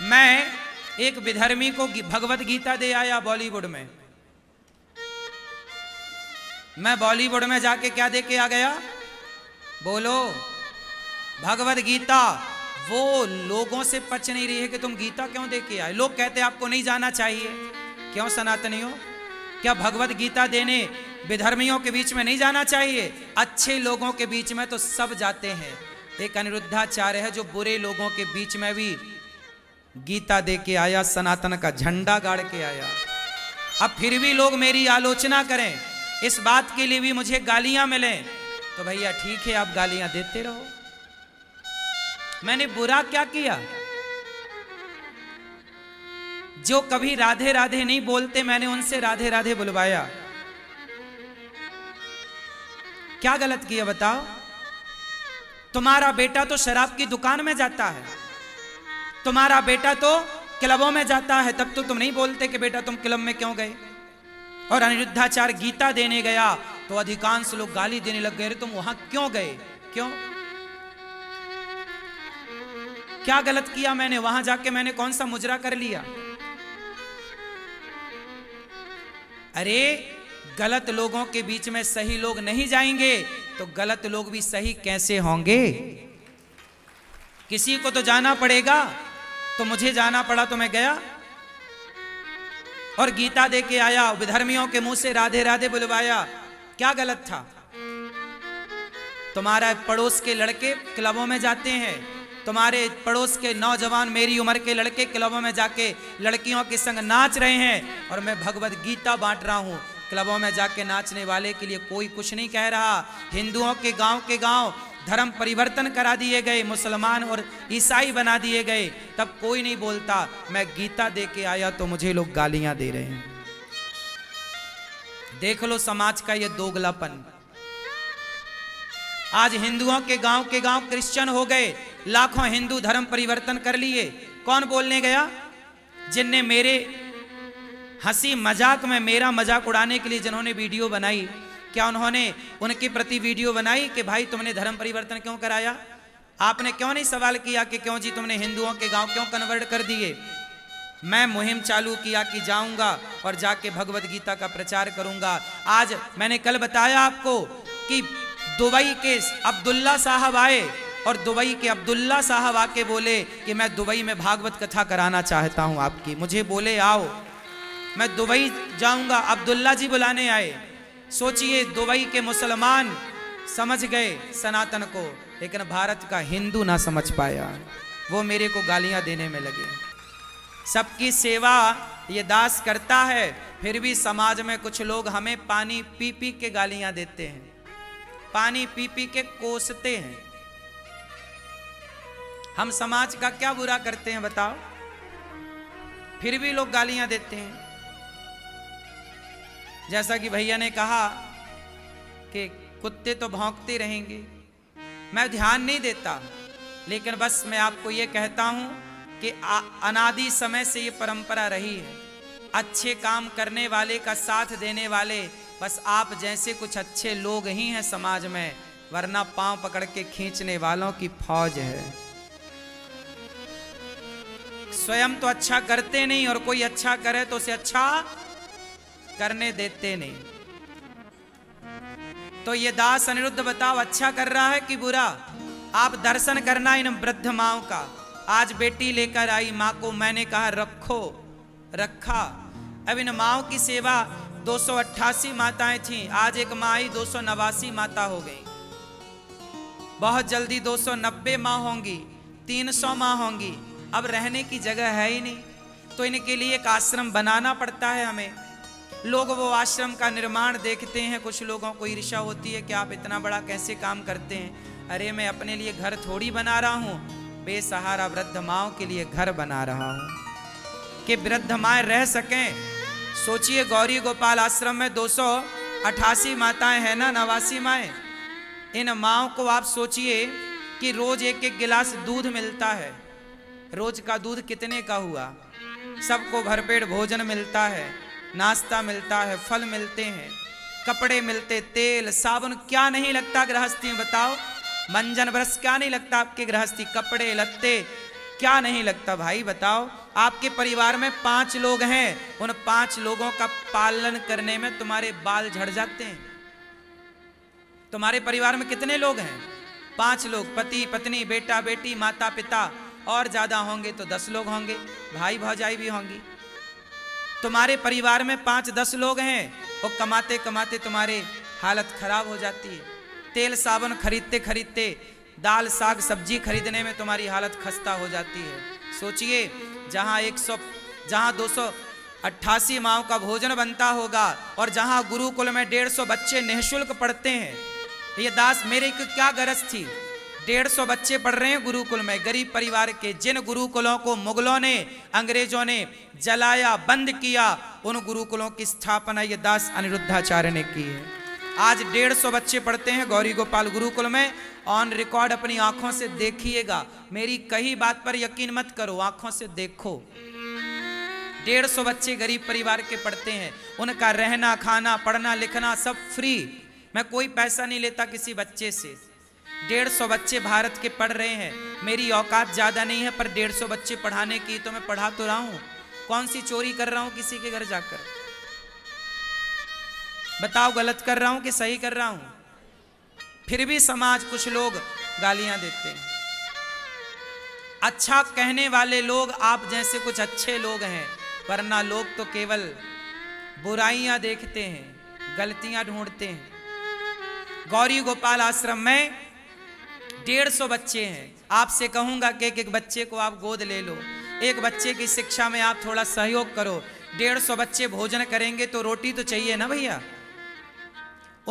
मैं एक विधर्मी को भगवत गीता दे आया बॉलीवुड में। मैं बॉलीवुड में जाके क्या दे के आ गया? बोलो, भगवत गीता। वो लोगों से पच नहीं रही है कि तुम गीता क्यों दे के आए। लोग कहते हैं आपको नहीं जाना चाहिए। क्यों सनातनियों, क्या भगवत गीता देने विधर्मियों के बीच में नहीं जाना चाहिए? अच्छे लोगों के बीच में तो सब जाते हैं। एक अनिरुद्धाचार्य है जो बुरे लोगों के बीच में भी गीता दे के आया, सनातन का झंडा गाड़ के आया। अब फिर भी लोग मेरी आलोचना करें, इस बात के लिए भी मुझे गालियां मिलें, तो भैया ठीक है, आप गालियां देते रहो। मैंने बुरा क्या किया? जो कभी राधे राधे नहीं बोलते, मैंने उनसे राधे राधे बुलवाया। क्या गलत किया बताओ? तुम्हारा बेटा तो शराब की दुकान में जाता है, तुम्हारा बेटा तो क्लबों में जाता है, तब तो तुम नहीं बोलते कि बेटा तुम क्लब में क्यों गए। और अनिरुद्धाचार्य गीता देने गया तो अधिकांश लोग गाली देने लग गए, तुम वहां क्यों गए, क्यों, क्या गलत किया मैंने? वहां जाके मैंने कौन सा मुजरा कर लिया? अरे गलत लोगों के बीच में सही लोग नहीं जाएंगे तो गलत लोग भी सही कैसे होंगे? किसी को तो जाना पड़ेगा। तो मुझे जाना पड़ा तो मैं गया और गीता दे के आया, विधर्मियों के मुंह से राधे राधे बुलवाया। क्या गलत था? तुम्हारा पड़ोस के लड़के क्लबों में जाते हैं, तुम्हारे पड़ोस के नौजवान मेरी उम्र के लड़के क्लबों में जाके लड़कियों के संग नाच रहे हैं और मैं भगवत गीता बांट रहा हूं। क्लबों में जाके नाचने वाले के लिए कोई कुछ नहीं कह रहा। हिंदुओं के गांव धर्म परिवर्तन करा दिए गए, मुसलमान और ईसाई बना दिए गए, तब कोई नहीं बोलता। मैं गीता दे के आया तो मुझे लोग गालियां दे रहे हैं। देख लो समाज का ये दोगलापन। आज हिंदुओं के गांव क्रिश्चियन हो गए, लाखों हिंदू धर्म परिवर्तन कर लिए। कौन बोलने गया? जिनने मेरे हंसी मजाक में मेरा मजाक उड़ाने के लिए जिन्होंने वीडियो बनाई, क्या उन्होंने उनके प्रति वीडियो बनाई कि भाई तुमने धर्म परिवर्तन क्यों कराया? आपने क्यों नहीं सवाल किया कि क्यों जी तुमने हिंदुओं के गांव क्यों कन्वर्ट कर दिए? मैं मुहिम चालू किया कि जाऊंगा और जाके भगवत गीता का प्रचार करूंगा। आज मैंने कल बताया आपको कि दुबई के अब्दुल्ला साहब आए और दुबई के अब्दुल्ला साहब आके बोले कि मैं दुबई में भागवत कथा कराना चाहता हूँ आपकी, मुझे बोले आओ, मैं दुबई जाऊंगा। अब्दुल्ला जी बुलाने आए। सोचिए दुबई के मुसलमान समझ गए सनातन को, लेकिन भारत का हिंदू ना समझ पाया। वो मेरे को गालियां देने में लगे। सबकी सेवा ये दास करता है, फिर भी समाज में कुछ लोग हमें पानी पी पी के गालियां देते हैं, पानी पी पी के कोसते हैं। हम समाज का क्या बुरा करते हैं बताओ, फिर भी लोग गालियां देते हैं। जैसा कि भैया ने कहा कि कुत्ते तो भौंकते रहेंगे, मैं ध्यान नहीं देता, लेकिन बस मैं आपको ये कहता हूँ कि अनादि समय से ये परंपरा रही है। अच्छे काम करने वाले का साथ देने वाले, बस आप जैसे कुछ अच्छे लोग ही हैं समाज में, वरना पाँव पकड़ के खींचने वालों की फौज है। स्वयं तो अच्छा करते नहीं और कोई अच्छा करे तो उसे अच्छा करने देते नहीं। तो ये दास अनिरुद्ध बताओ अच्छा कर रहा है कि बुरा? आप दर्शन करना इन वृद्ध माओं का। आज बेटी लेकर आई, माँ को मैंने कहा रखो, रखा। अब इन माओं की सेवा 288 माताएं थीं, आज एक माँ आई 289 माता हो गई। बहुत जल्दी 290 माँ होंगी, 300 माँ होंगी। अब रहने की जगह है ही नहीं, तो इनके लिए एक आश्रम बनाना पड़ता है हमें। लोग वो आश्रम का निर्माण देखते हैं, कुछ लोगों को ईर्ष्या होती है कि आप इतना बड़ा कैसे काम करते हैं। अरे मैं अपने लिए घर थोड़ी बना रहा हूँ, बेसहारा वृद्ध माओं के लिए घर बना रहा हूँ कि वृद्ध माएँ रह सकें। सोचिए गौरी गोपाल आश्रम में 288 माताएं हैं ना, 89 माएँ। इन माओं को आप सोचिए कि रोज एक एक गिलास दूध मिलता है। रोज का दूध कितने का हुआ? सबको भरपेट भोजन मिलता है, नाश्ता मिलता है, फल मिलते हैं, कपड़े मिलते, तेल साबुन क्या नहीं लगता गृहस्थी में बताओ। मंजन ब्रश क्या नहीं लगता आपके गृहस्थी, कपड़े लत्ते क्या नहीं लगता भाई, बताओ। आपके परिवार में 5 लोग हैं, उन 5 लोगों का पालन करने में तुम्हारे बाल झड़ जाते हैं। तुम्हारे परिवार में कितने लोग हैं? 5 लोग, पति पत्नी बेटा बेटी माता पिता, और ज्यादा होंगे तो 10 लोग होंगे, भाई भौजाई भी होंगी। तुम्हारे परिवार में 5-10 लोग हैं, वो कमाते कमाते तुम्हारी हालत खराब हो जाती है। तेल साबुन खरीदते खरीदते, दाल साग सब्जी खरीदने में तुम्हारी हालत खस्ता हो जाती है। सोचिए, जहाँ 288 माओं का भोजन बनता होगा और जहाँ गुरुकुल में 150 बच्चे निःशुल्क पढ़ते हैं। ये दास मेरे को क्या गरज थी, 150 बच्चे पढ़ रहे हैं गुरुकुल में, गरीब परिवार के। जिन गुरुकुलों को मुगलों ने अंग्रेजों ने जलाया बंद किया, उन गुरुकुलों की स्थापना ये दास अनिरुद्धाचार्य ने की है। आज 150 बच्चे पढ़ते हैं गौरी गोपाल गुरुकुल में। ऑन रिकॉर्ड अपनी आंखों से देखिएगा, मेरी कही बात पर यकीन मत करो, आंखों से देखो। 150 बच्चे गरीब परिवार के पढ़ते हैं, उनका रहना खाना पढ़ना लिखना सब फ्री। मैं कोई पैसा नहीं लेता किसी बच्चे से। 150 बच्चे भारत के पढ़ रहे हैं। मेरी औकात ज़्यादा नहीं है, पर 150 बच्चे पढ़ाने की तो मैं पढ़ा तो रहा हूँ। कौन सी चोरी कर रहा हूँ किसी के घर जाकर? बताओ, गलत कर रहा हूँ कि सही कर रहा हूँ? फिर भी समाज, कुछ लोग गालियां देते हैं। अच्छा कहने वाले लोग आप जैसे कुछ अच्छे लोग हैं, वरना लोग तो केवल बुराइयां देखते हैं, गलतियां ढूंढते हैं। गौरी गोपाल आश्रम में 150 बच्चे हैं। आपसे कहूंगा कि एक एक बच्चे को आप गोद ले लो, एक बच्चे की शिक्षा में आप थोड़ा सहयोग करो। 150 बच्चे भोजन करेंगे तो रोटी तो चाहिए ना भैया।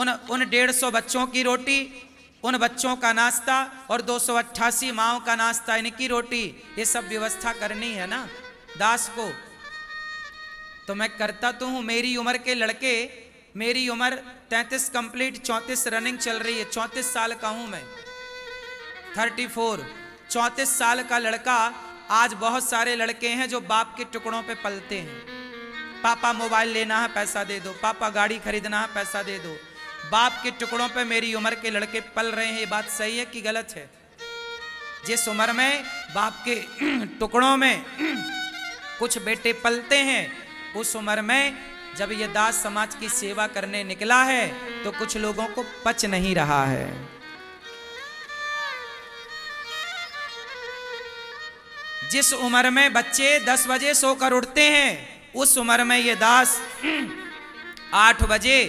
उन 150 बच्चों की रोटी, उन बच्चों का नाश्ता और 288 माओं का नाश्ता, इनकी रोटी, ये सब व्यवस्था करनी है ना दास को। तो मैं करता तो हूँ। मेरी उम्र के लड़के, मेरी उम्र 33 कंप्लीट, 34 रनिंग चल रही है, 34 साल का हूँ मैं, 34, 34 साल का लड़का। आज बहुत सारे लड़के हैं जो बाप के टुकड़ों पे पलते हैं। पापा मोबाइल लेना है, पैसा दे दो, पापा गाड़ी खरीदना है, पैसा दे दो। बाप के टुकड़ों पे मेरी उम्र के लड़के पल रहे हैं। ये बात सही है कि गलत है? जिस उम्र में बाप के टुकड़ों में कुछ बेटे पलते हैं, उस उम्र में जब ये दास समाज की सेवा करने निकला है तो कुछ लोगों को पच नहीं रहा है। जिस उम्र में बच्चे 10 बजे सोकर उठते हैं, उस उम्र में ये दास 8 बजे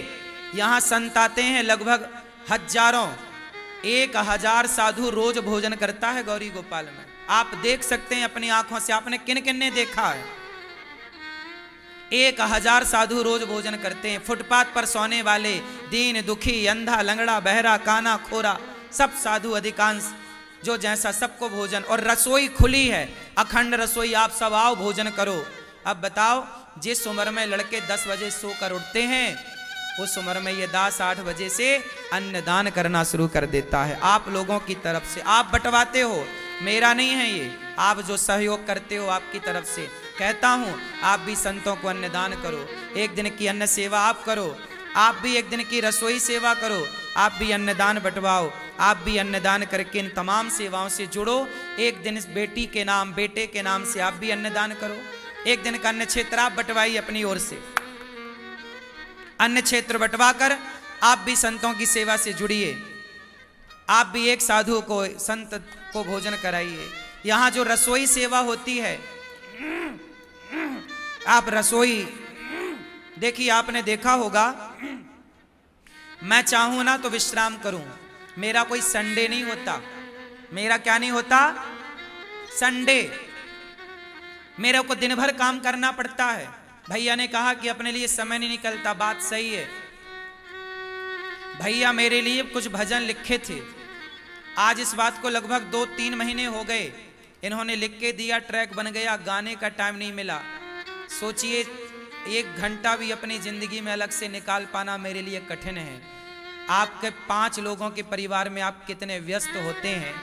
यहाँ संताते हैं। लगभग 1000 साधु रोज भोजन करता है गौरी गोपाल में। आप देख सकते हैं अपनी आंखों से, आपने किन किन ने देखा है? 1000 साधु रोज भोजन करते हैं। फुटपाथ पर सोने वाले, दीन दुखी, अंधा लंगड़ा बहरा काना खोरा, सब साधु अधिकांश जो जैसा, सबको भोजन। और रसोई खुली है, अखंड रसोई, आप सब आओ भोजन करो। अब बताओ, जिस उम्र में लड़के 10 बजे सोकर उठते हैं, उस उम्र में ये दास 8 बजे से अन्नदान करना शुरू कर देता है। आप लोगों की तरफ से आप बंटवाते हो, मेरा नहीं है ये। आप जो सहयोग करते हो आपकी तरफ से, कहता हूँ आप भी संतों को अन्नदान करो। एक दिन की अन्न सेवा आप करो, आप भी एक दिन की रसोई सेवा करो, आप भी अन्नदान बंटवाओ, आप भी अन्नदान करके इन तमाम सेवाओं से जुड़ो। एक दिन इस बेटी के नाम बेटे के नाम से आप भी अन्नदान करो। एक दिन का अन्न क्षेत्र आप बंटवाइए अपनी ओर से। अन्य क्षेत्र बंटवाकर आप भी संतों की सेवा से जुड़िए। आप भी एक साधु को, संत को भोजन कराइए। यहाँ जो रसोई सेवा होती है, आप रसोई देखिए, आपने देखा होगा। मैं चाहूँ ना तो विश्राम करूँ, मेरा कोई संडे नहीं होता। मेरा क्या नहीं होता? संडे। मेरे को दिन भर काम करना पड़ता है। भैया ने कहा कि अपने लिए समय नहीं निकलता, बात सही है। भैया मेरे लिए कुछ भजन लिखे थे, आज इस बात को लगभग 2-3 महीने हो गए। इन्होंने लिख के दिया, ट्रैक बन गया, गाने का टाइम नहीं मिला। सोचिए, 1 घंटा भी अपनी ज़िंदगी में अलग से निकाल पाना मेरे लिए कठिन है। आपके 5 लोगों के परिवार में आप कितने व्यस्त होते हैं।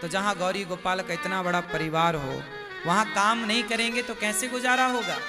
तो जहाँ गौरी गोपाल का इतना बड़ा परिवार हो, वहाँ काम नहीं करेंगे तो कैसे गुजारा होगा?